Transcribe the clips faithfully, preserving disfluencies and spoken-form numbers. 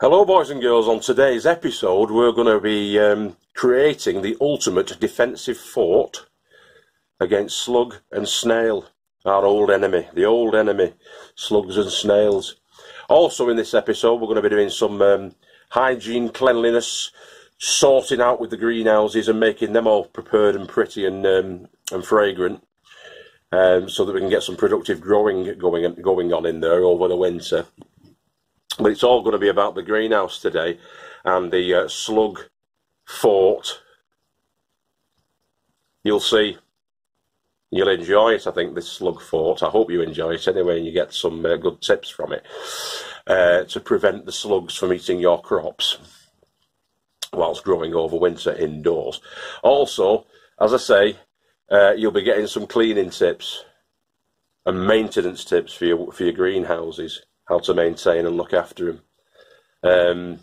Hello boys and girls, on today's episode we're going to be um, creating the ultimate defensive fort against slug and snail, our old enemy, the old enemy, slugs and snails. Also in this episode we're going to be doing some um, hygiene, cleanliness, sorting out with the greenhouses and making them all prepared and pretty and, um, and fragrant um, so that we can get some productive growing going, going on in there over the winter. But it's all going to be about the greenhouse today and the uh, slug fort. You'll see. You'll enjoy it, I think, this slug fort. I hope you enjoy it anyway and you get some uh, good tips from it uh, to prevent the slugs from eating your crops whilst growing over winter indoors. Also, as I say, uh, you'll be getting some cleaning tips and maintenance tips for your, for your greenhouses. How to maintain and look after them. Um,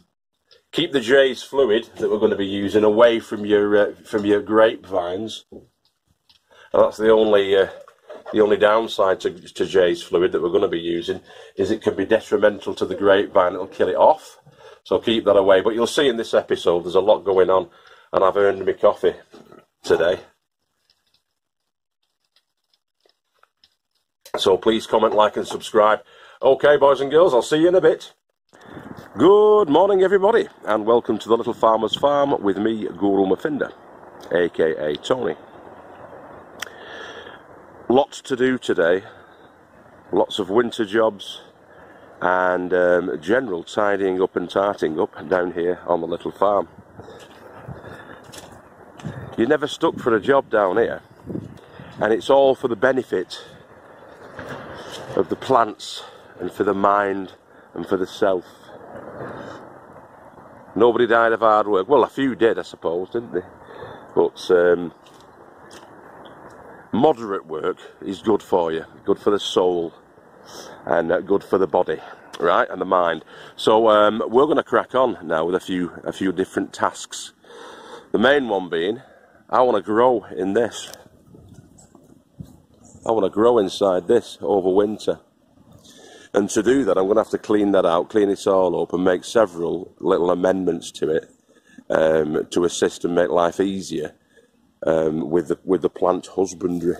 keep the Jeyes fluid that we're going to be using away from your uh, from your grapevines. And that's the only uh, the only downside to, to Jeyes fluid that we're going to be using is it can be detrimental to the grapevine. It'll kill it off. So keep that away. But you'll see in this episode there's a lot going on, and I've earned my coffee today. So please comment, like, and subscribe. Okay boys and girls, I'll see you in a bit. Good morning everybody and welcome to The Little Farmers Farm with me, Guru Mafinda, aka Tony. Lots to do today, lots of winter jobs and um, general tidying up and tarting up down here on the little farm. You're never stuck for a job down here, and it's all for the benefit of the plants and for the mind and for the self. Nobody died of hard work. Well, a few did, I suppose, didn't they? But um, moderate work is good for you, good for the soul and uh, good for the body, right, and the mind. So um, we're going to crack on now with a few, a few different tasks. The main one being, I want to grow in this. I want to grow inside this over winter. And to do that, I'm going to have to clean that out, clean it all up and make several little amendments to it um, to assist and make life easier um, with, the, with the plant husbandry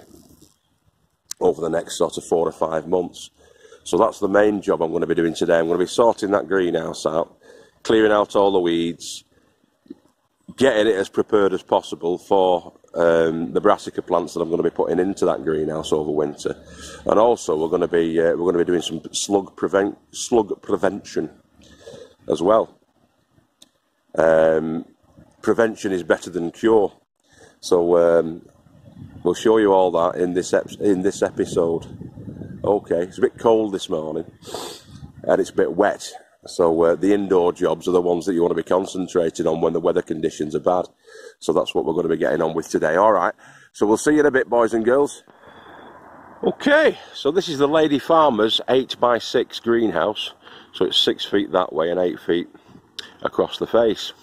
over the next sort of four or five months. So that's the main job I'm going to be doing today. I'm going to be sorting that greenhouse out, clearing out all the weeds, getting it as prepared as possible for um, the brassica plants that I'm going to be putting into that greenhouse over winter, and also we're going to be uh, we're going to be doing some slug prevent slug prevention as well. Um, prevention is better than cure, so um, we'll show you all that in this ep in this episode. Okay, it's a bit cold this morning, and it's a bit wet. So uh, the indoor jobs are the ones that you want to be concentrating on when the weather conditions are bad. So that's what we're going to be getting on with today. All right. So we'll see you in a bit, boys and girls. Okay. So this is the Lady Farmer's eight by six greenhouse. So it's six feet that way and eight feet across the face.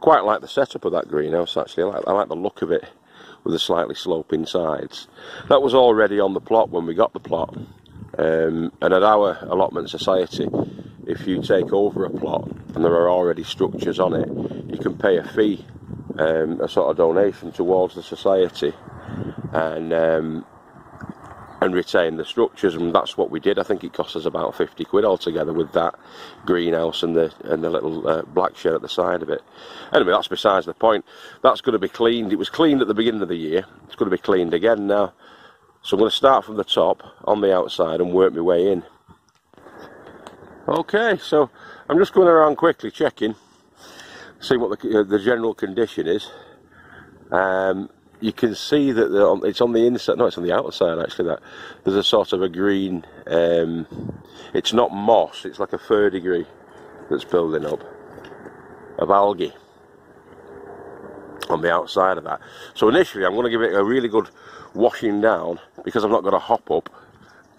Quite like the setup of that greenhouse, actually. I like, I like the look of it with the slightly sloping sides. That was already on the plot when we got the plot. Um, and at our allotment society, if you take over a plot and there are already structures on it, you can pay a fee, um, a sort of donation towards the society, and um, and retain the structures, and that's what we did. I think it cost us about fifty quid altogether with that greenhouse and the and the little uh, black shed at the side of it. Anyway, that's besides the point. That's going to be cleaned. It was cleaned at the beginning of the year. It's going to be cleaned again now. So I'm going to start from the top on the outside and work my way in. Okay, so I'm just going around quickly checking, see what the, uh, the general condition is. Um, you can see that the, it's on the inside, no, it's on the outside actually, that there's a sort of a green, um, it's not moss, it's like a fur degree that's building up of algae on the outside of that. So initially I'm going to give it a really good washing down, because I've not got a hop up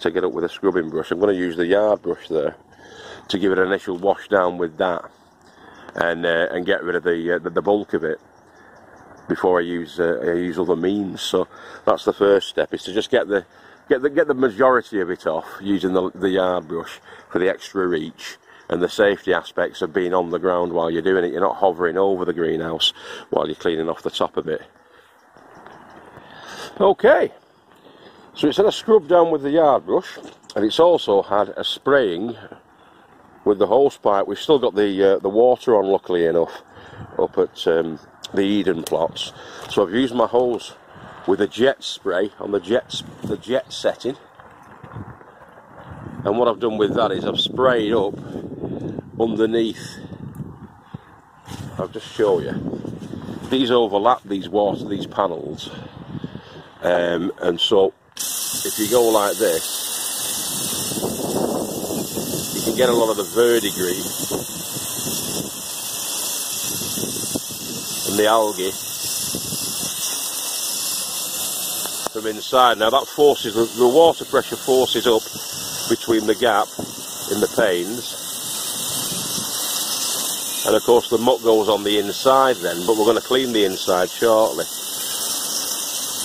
to get up with a scrubbing brush. I'm going to use the yard brush there to give it an initial wash down with that, and uh, and get rid of the, uh, the the bulk of it before I use uh, I use other means. So that's the first step, is to just get the get the get the majority of it off using the the yard brush for the extra reach, and the safety aspects of being on the ground while you're doing it. You're not hovering over the greenhouse while you're cleaning off the top of it. Okay, so it's had a scrub down with the yard brush, and it's also had a spraying with the hose pipe. We've still got the uh, the water on, luckily enough, up at um, the Eden plots. So I've used my hose with a jet spray on the jet the jet setting, and what I've done with that is I've sprayed up underneath. I'll just show you. These overlap, these water, these panels, um, and so if you go like this, you can get a lot of the verdigris and the algae from inside. Now that forces, the water pressure forces up between the gap in the panes, and of course the muck goes on the inside then, but we're going to clean the inside shortly.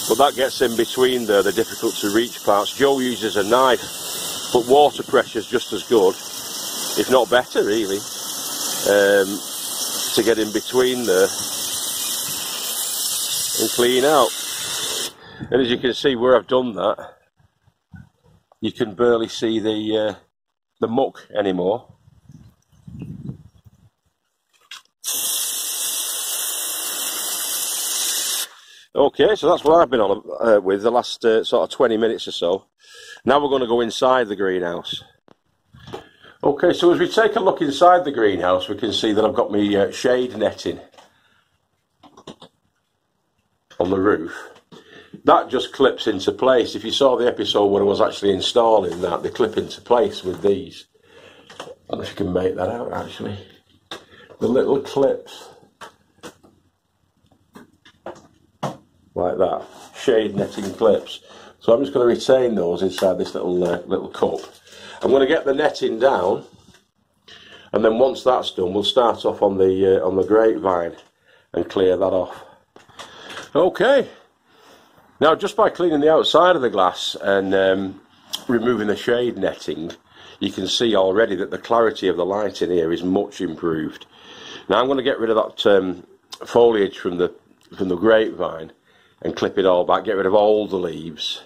But that gets in between there, the difficult to reach parts. Joe uses a knife, but water pressure is just as good, if not better really, um, to get in between there and clean out. And as you can see where I've done that, you can barely see the, uh, the muck anymore. Okay, so that's what I've been on uh, with the last uh, sort of twenty minutes or so. Now we're going to go inside the greenhouse. Okay, so as we take a look inside the greenhouse, we can see that I've got my uh, shade netting on the roof. That just clips into place. If you saw the episode where I was actually installing that, they clip into place with these. I don't know if you can make that out, actually. The little clips. Like that. Shade netting clips. So I'm just going to retain those inside this little uh, little cup. I'm going to get the netting down, and then once that's done, we'll start off on the uh, on the grapevine and clear that off. Okay. Now, just by cleaning the outside of the glass and um, removing the shade netting, you can see already that the clarity of the light in here is much improved. Now I'm going to get rid of that um, foliage from the from the grapevine and clip it all back. Get rid of all the leaves.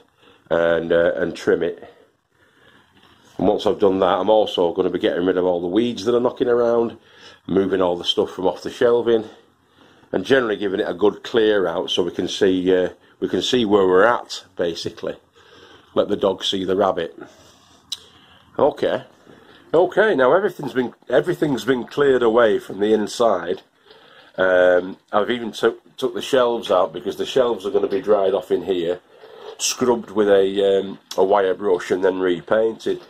And, uh, and trim it. And once I've done that, I'm also going to be getting rid of all the weeds that are knocking around, moving all the stuff from off the shelving, and generally giving it a good clear out so we can see uh, we can see where we're at, basically. Let the dog see the rabbit. Okay, okay. Now everything's been everything's been cleared away from the inside. Um, I've even took took the shelves out because the shelves are going to be dried off in here, scrubbed with a, um, a wire brush and then repainted.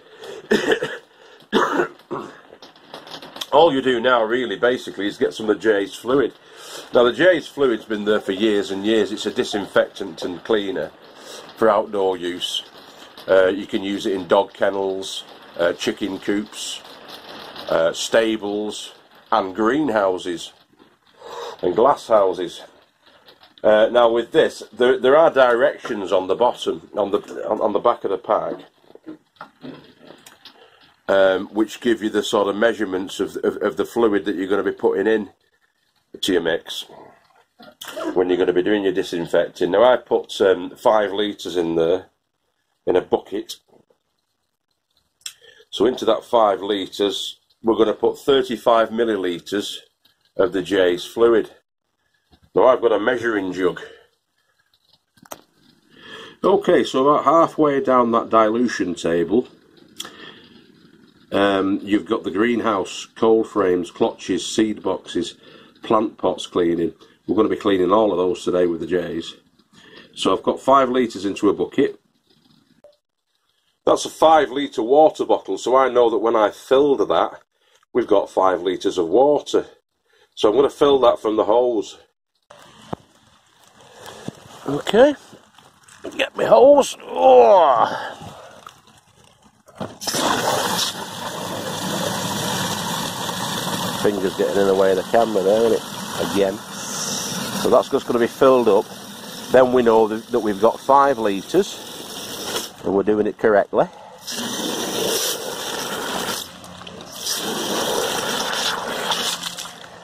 All you do now really basically is get some of the Jeyes Fluid. Now the Jeyes Fluid's been there for years and years. It's a disinfectant and cleaner for outdoor use. Uh, you can use it in dog kennels, uh, chicken coops, uh, stables and greenhouses and glass houses. Uh, now with this, there, there are directions on the bottom, on the on, on the back of the pack, um, which give you the sort of measurements of, of, of the fluid that you're going to be putting in to your mix when you're going to be doing your disinfecting. Now I put um, five litres in there, in a bucket. So into that five litres, we're going to put thirty-five millilitres of the Jeyes Fluid. Now I've got a measuring jug. Okay, so about halfway down that dilution table, um, you've got the greenhouse, cold frames, clutches, seed boxes, plant pots cleaning. We're going to be cleaning all of those today with the Jeyes. So I've got five litres into a bucket. That's a five litre water bottle, so I know that when I filled that, we've got five litres of water. So I'm going to fill that from the hose. Okay, get me hose. Oh. Fingers getting in the way of the camera there, isn't it? Again. So that's just going to be filled up. Then we know that we've got five litres and we're doing it correctly.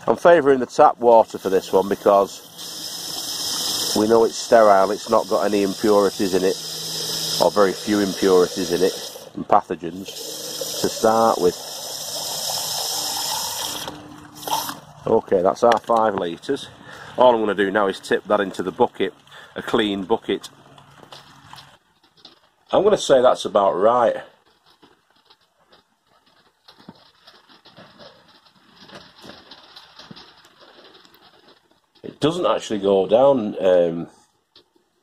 I'm favouring the tap water for this one because we know it's sterile, it's not got any impurities in it, or very few impurities in it, and pathogens to start with. Okay, that's our five litres. All I'm going to do now is tip that into the bucket, a clean bucket. I'm going to say that's about right. It doesn't actually go down um,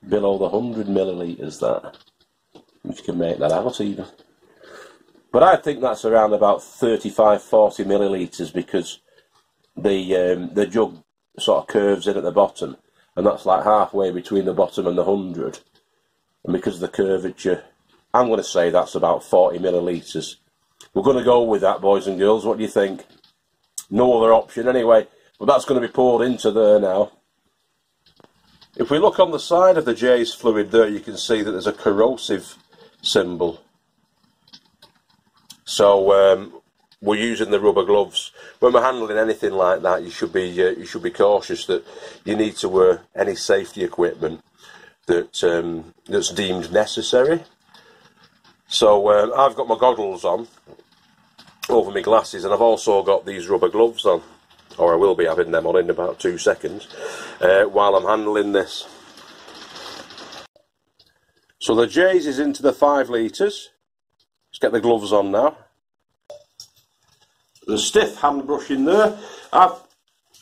below the one hundred millilitres, that, which can make that out even. But I think that's around about thirty-five, forty millilitres because the, um, the jug sort of curves in at the bottom, and that's like halfway between the bottom and the hundred. And because of the curvature, I'm going to say that's about forty millilitres. We're going to go with that, boys and girls. What do you think? No other option anyway. But that's going to be poured into there now. If we look on the side of the Jeyes fluid there, you can see that there's a corrosive symbol. So um, we're using the rubber gloves. When we're handling anything like that, you should be uh, you should be cautious that you need to wear any safety equipment that um, that's deemed necessary. So um, I've got my goggles on over my glasses, and I've also got these rubber gloves on, or I will be having them on in about two seconds uh, while I'm handling this. So the Jeyes is into the five litres. Let's get the gloves on now. There's stiff hand brushing there. I've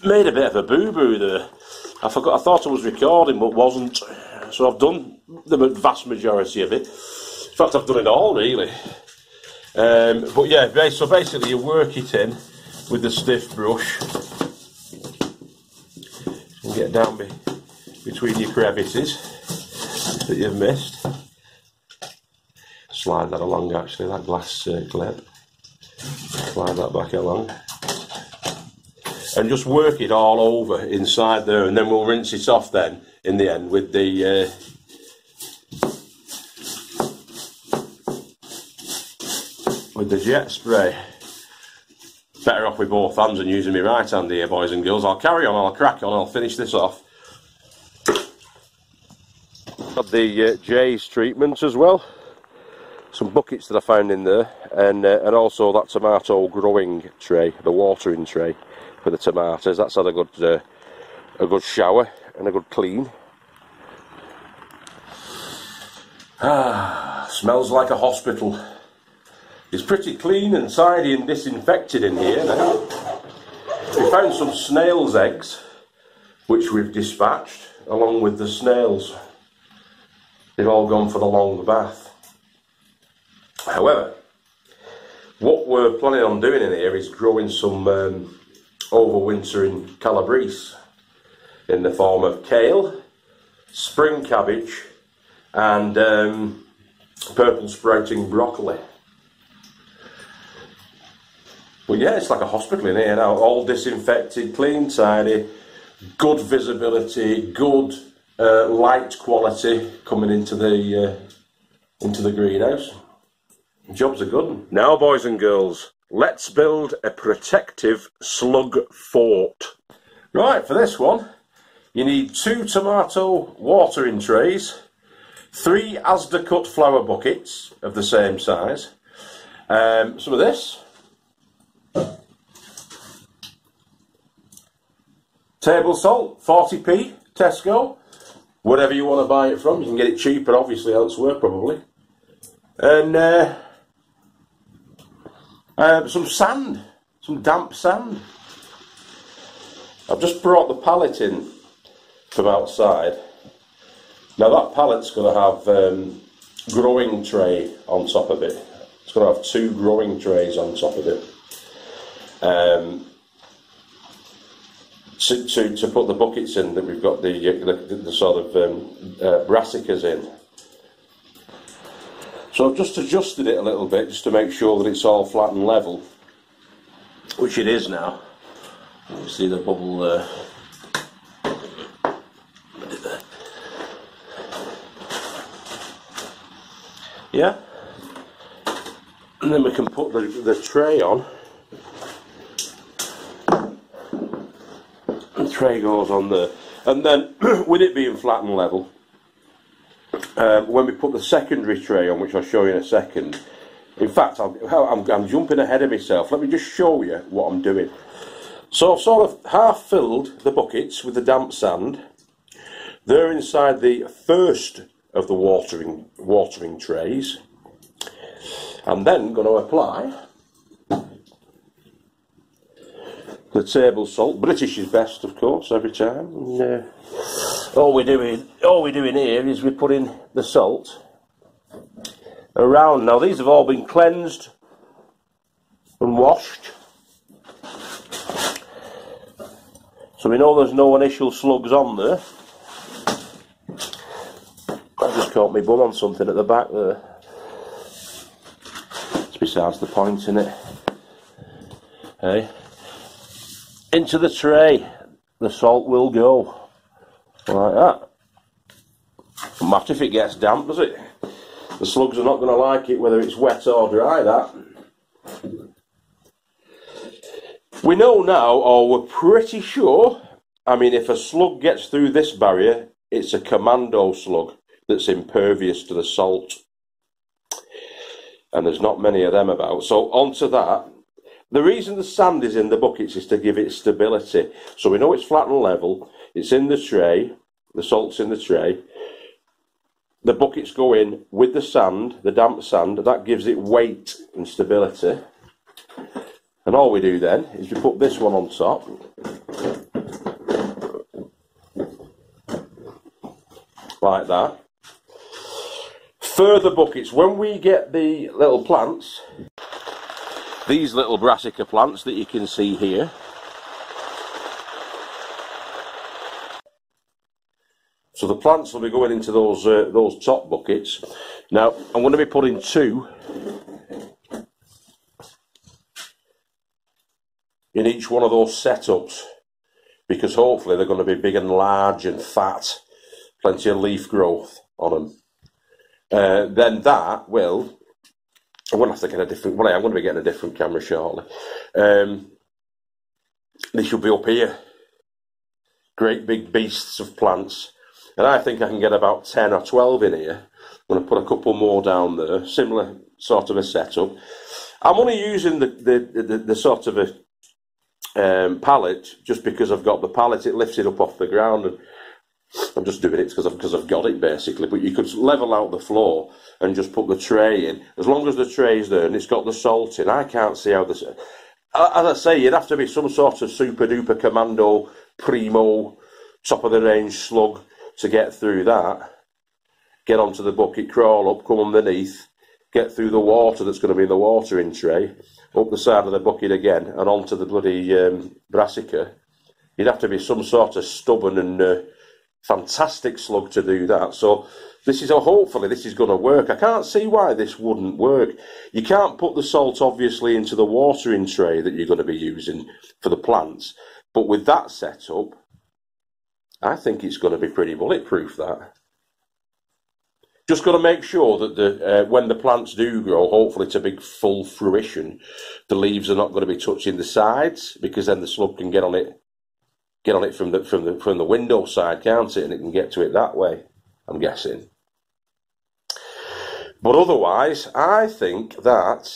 made a bit of a boo-boo there. I forgot, I thought I was recording but wasn't. So I've done the vast majority of it. In fact, I've done it all really. Um, but yeah, so basically you work it in with the stiff brush and get down be between your crevices that you've missed. Slide that along, actually, that glass uh, clip. Slide that back along and just work it all over inside there, and then we'll rinse it off then in the end with the uh, with the jet spray. Better off with both hands and using my right hand here, boys and girls. I'll carry on, I'll crack on, I'll finish this off. Got the uh, Jeyes treatment as well. Some buckets that I found in there, and uh, and also that tomato growing tray, the watering tray for the tomatoes. That's had a good uh, a good shower and a good clean. Ah, smells like a hospital. It's pretty clean and tidy and disinfected in here now. We found some snails' eggs, which we've dispatched, along with the snails. They've all gone for the long bath. However, what we're planning on doing in here is growing some um, overwintering calabrese in the form of kale, spring cabbage, and um, purple sprouting broccoli. Well, yeah, it's like a hospital in here now, all disinfected, clean, tidy, good visibility, good uh, light quality coming into the, uh, into the greenhouse. Jobs are good. Now, boys and girls, let's build a protective slug fort. Right, for this one, you need two tomato watering trays, three Asda cut flower buckets of the same size, um, some of this, table salt, forty p, Tesco, whatever you want to buy it from. You can get it cheaper, obviously, elsewhere, probably. And uh, uh, some sand, some damp sand. I've just brought the pallet in from outside. Now that pallet's going to have a um, growing tray on top of it. It's going to have two growing trays on top of it. Um, To, to, to put the buckets in that we've got the, the, the sort of um, uh, brassicas in. So I've just adjusted it a little bit just to make sure that it's all flat and level, which it is now. You see the bubble there. Yeah. And then we can put the, the tray on. the tray goes on there. And then, with it being flat and level, um, when we put the secondary tray on, which I'll show you in a second, in fact, I'll, I'm, I'm jumping ahead of myself. Let me just show you what I'm doing. So I've sort of half filled the buckets with the damp sand. They're inside the first of the watering, watering trays. I'm then going to apply the table salt. British is best, of course, every time. And, uh, all we're doing, all we're doing here is we're putting the salt around. Now these have all been cleansed and washed, so we know there's no initial slugs on there. I just caught my bum on something at the back there. It's besides the point, isn't it? Hey. Into the tray, the salt will go like that. Doesn't matter if it gets damp, does it? The slugs are not going to like it whether it's wet or dry, that. We know now, or we're pretty sure, I mean, if a slug gets through this barrier, it's a commando slug that's impervious to the salt. And there's not many of them about. So onto that. The reason the sand is in the buckets is to give it stability. So we know it's flat and level, it's in the tray, the salt's in the tray. The buckets go in with the sand, the damp sand, that gives it weight and stability. And all we do then is we put this one on top. Like that. Further buckets, when we get the little plants, these little brassica plants that you can see here, so the plants will be going into those uh, those top buckets. Now I'm going to be putting two in each one of those setups, because hopefully they're going to be big and large and fat, plenty of leaf growth on them. Uh, then that will. I'm going to have to get a different, well, I'm going to be getting a different camera shortly. Um, they should be up here. Great big beasts of plants. And I think I can get about ten or twelve in here. I'm going to put a couple more down there. Similar sort of a setup. I'm only using the, the, the, the sort of a um, pallet just because I've got the pallet. It lifts it up off the ground. And I'm just doing it because I've, because I've got it, basically. But you could level out the floor and just put the tray in. As long as the tray's there and it's got the salt in, I can't see how this... As I say, you'd have to be some sort of super-duper commando, primo, top-of-the-range slug to get through that. Get onto the bucket, crawl up, come underneath, get through the water that's going to be in the watering tray, up the side of the bucket again, and onto the bloody um, brassica. You'd have to be some sort of stubborn and... Uh, fantastic slug to do that. So this is a, hopefully this is going to work. I can't see why this wouldn't work. You can't put the salt obviously into the watering tray that you're going to be using for the plants, but with that setup I think it's going to be pretty bulletproof, that. Just got to make sure that the uh, when the plants do grow, hopefully to big full fruition, the leaves are not going to be touching the sides, because then the slug can get on it Get on it from the from the from the window side, can't it? And it can get to it that way, I'm guessing. But otherwise, I think that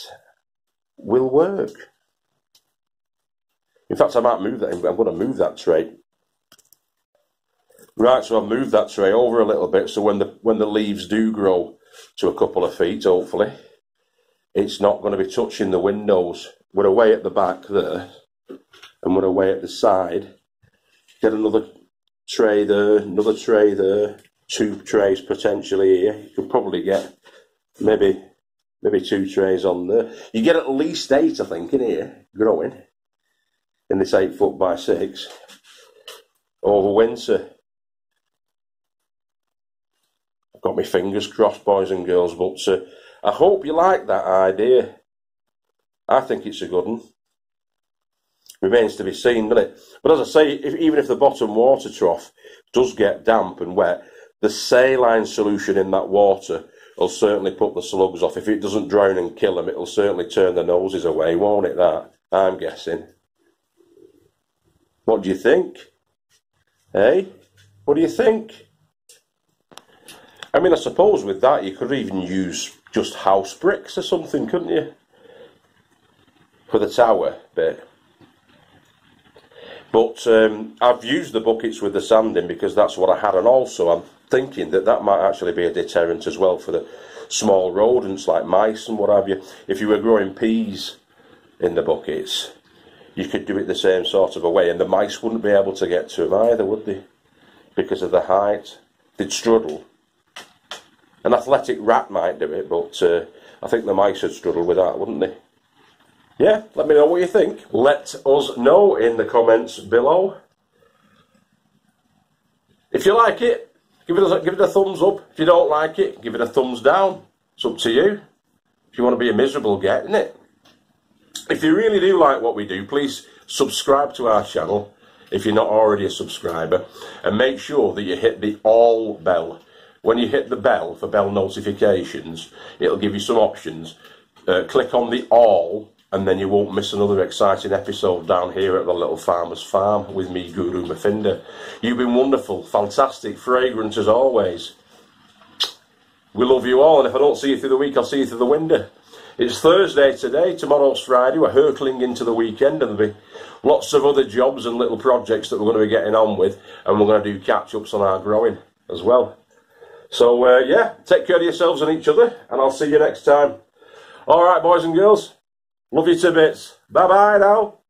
will work. In fact, I might move that. I'm going to move that tray. Right, so I've moved that tray over a little bit, so when the when the leaves do grow to a couple of feet, hopefully, it's not going to be touching the windows. We're away at the back there, and we're away at the side. Get another tray there, another tray there, two trays potentially here. You could probably get maybe maybe two trays on there. You get at least eight, I think, in here, growing in this eight foot by six over winter. I've got my fingers crossed, boys and girls, but uh, I hope you like that idea. I think it's a good one. Remains to be seen, doesn't it? But as I say, if, even if the bottom water trough does get damp and wet, the saline solution in that water will certainly put the slugs off. If it doesn't drown and kill them, it'll certainly turn their noses away, won't it, that? I'm guessing. What do you think? Hey, what do you think? I mean, I suppose with that you could even use just house bricks or something, couldn't you? For the tower bit. But um, I've used the buckets with the sand in because that's what I had, and also I'm thinking that that might actually be a deterrent as well for the small rodents like mice and what have you. If you were growing peas in the buckets, you could do it the same sort of a way, and the mice wouldn't be able to get to them either, would they? Because of the height, they'd struggle. An athletic rat might do it, but uh, I think the mice would struggle with that, wouldn't they? Yeah, let me know what you think. Let us know in the comments below. If you like it, give it a, give it a thumbs up. If you don't like it, give it a thumbs down. It's up to you. If you want to be a miserable get, isn't it? If you really do like what we do, please subscribe to our channel if you're not already a subscriber, and make sure that you hit the all bell. When you hit the bell for bell notifications, it'll give you some options. Uh, click on the all, and then you won't miss another exciting episode down here at The Little Farmers Farm with me, Guru Mafinda. You've been wonderful, fantastic, fragrant as always. We love you all, and if I don't see you through the week, I'll see you through the window. It's Thursday today, tomorrow's Friday. We're hurtling into the weekend, and there'll be lots of other jobs and little projects that we're going to be getting on with, and we're going to do catch-ups on our growing as well. So, uh, yeah, take care of yourselves and each other, and I'll see you next time. All right, boys and girls, love you to bits. Bye-bye now.